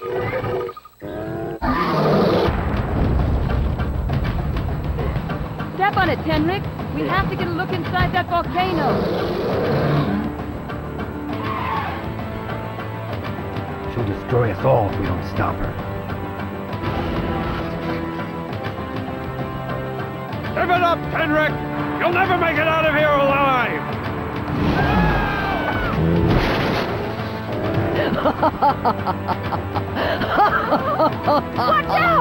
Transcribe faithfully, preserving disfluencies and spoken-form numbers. Step on it, Tenric. We have to get a look inside that volcano. She'll destroy us all if we don't stop her. Give it up, Tenric! You'll never make it out of here alive! Watch out!